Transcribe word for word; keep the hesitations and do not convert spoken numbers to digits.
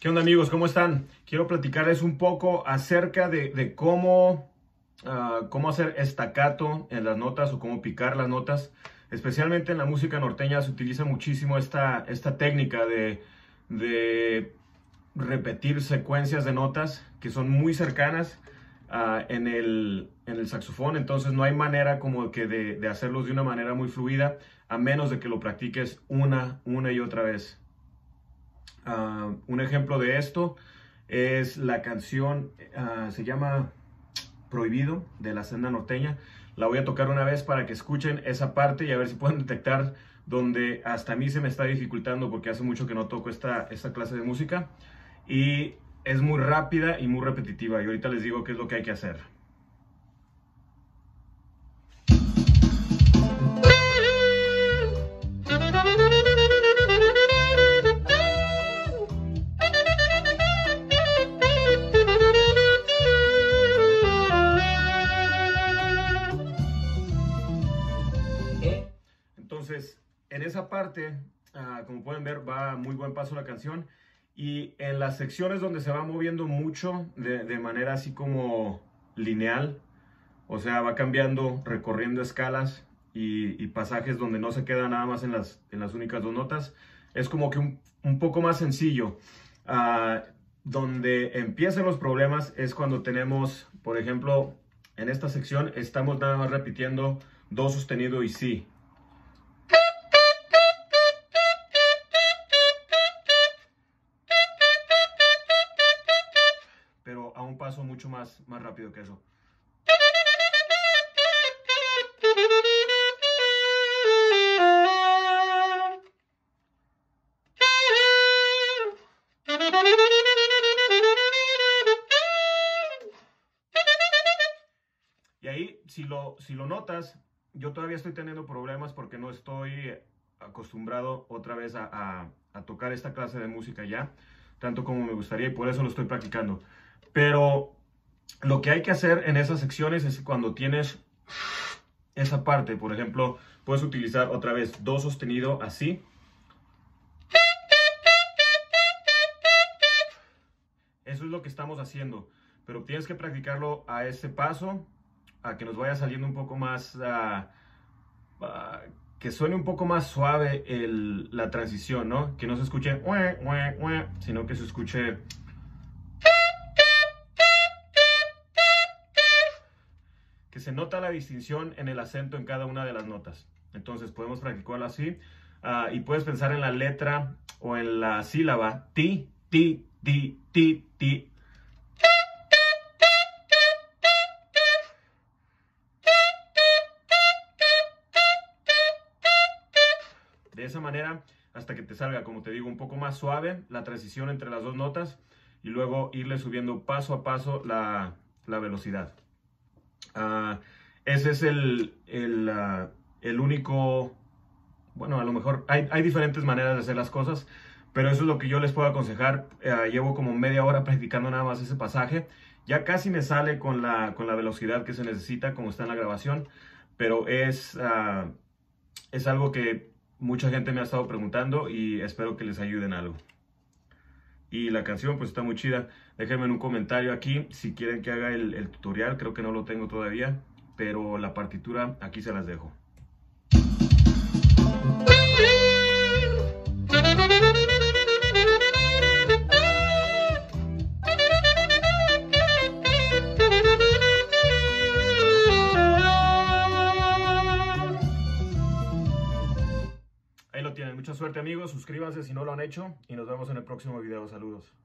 ¿Qué onda, amigos? ¿Cómo están? Quiero platicarles un poco acerca de, de cómo, uh, cómo hacer staccato en las notas o cómo picar las notas. Especialmente en la música norteña se utiliza muchísimo esta, esta técnica de, de repetir secuencias de notas que son muy cercanas uh, en, el, en el saxofón. Entonces no hay manera como que de, de hacerlos de una manera muy fluida a menos de que lo practiques una, una y otra vez. Uh, un ejemplo de esto es la canción, uh, se llama Prohibido, de la Zenda norteña. La voy a tocar una vez para que escuchen esa parte y a ver si pueden detectar donde hasta a mí se me está dificultando, porque hace mucho que no toco esta, esta clase de música y es muy rápida y muy repetitiva, y ahorita les digo qué es lo que hay que hacer. Entonces, en esa parte, uh, como pueden ver, va a muy buen paso la canción, y en las secciones donde se va moviendo mucho de, de manera así como lineal, o sea, va cambiando, recorriendo escalas y, y pasajes donde no se queda nada más en las, en las únicas dos notas, es como que un, un poco más sencillo. Uh, donde empiezan los problemas es cuando tenemos, por ejemplo, en esta sección estamos nada más repitiendo do sostenido y si. Pero a un paso mucho más, más rápido que eso. Y ahí, si lo, si lo notas, yo todavía estoy teniendo problemas porque no estoy acostumbrado otra vez a, a, a tocar esta clase de música ya, tanto como me gustaría, y por eso lo estoy practicando. Pero lo que hay que hacer en esas secciones es cuando tienes esa parte, por ejemplo, puedes utilizar otra vez do sostenido así. Eso es lo que estamos haciendo, pero tienes que practicarlo a ese paso, a que nos vaya saliendo un poco más, uh, uh, que suene un poco más suave el, la transición, ¿no? Que no se escuche, sino que se escuche... Se nota la distinción en el acento en cada una de las notas. Entonces podemos practicarlo así, uh, y puedes pensar en la letra o en la sílaba ti, ti, ti, ti, ti. De esa manera, hasta que te salga, como te digo, un poco más suave la transición entre las dos notas, y luego irle subiendo paso a paso la, la velocidad. Uh, ese es el, el, uh, el único, bueno, a lo mejor hay, hay diferentes maneras de hacer las cosas, pero eso es lo que yo les puedo aconsejar. Uh, llevo como media hora practicando nada más ese pasaje, ya casi me sale con la, con la velocidad que se necesita, como está en la grabación, pero es, uh, es algo que mucha gente me ha estado preguntando y espero que les ayude en algo. Y la canción pues está muy chida. Déjenme en un comentario aquí si quieren que haga el, el tutorial. Creo que no lo tengo todavía, pero la partitura aquí se las dejo. Ahí lo tienen. Mucha suerte, amigos. Suscríbanse si no lo han hecho y nos vemos en el próximo video. Saludos.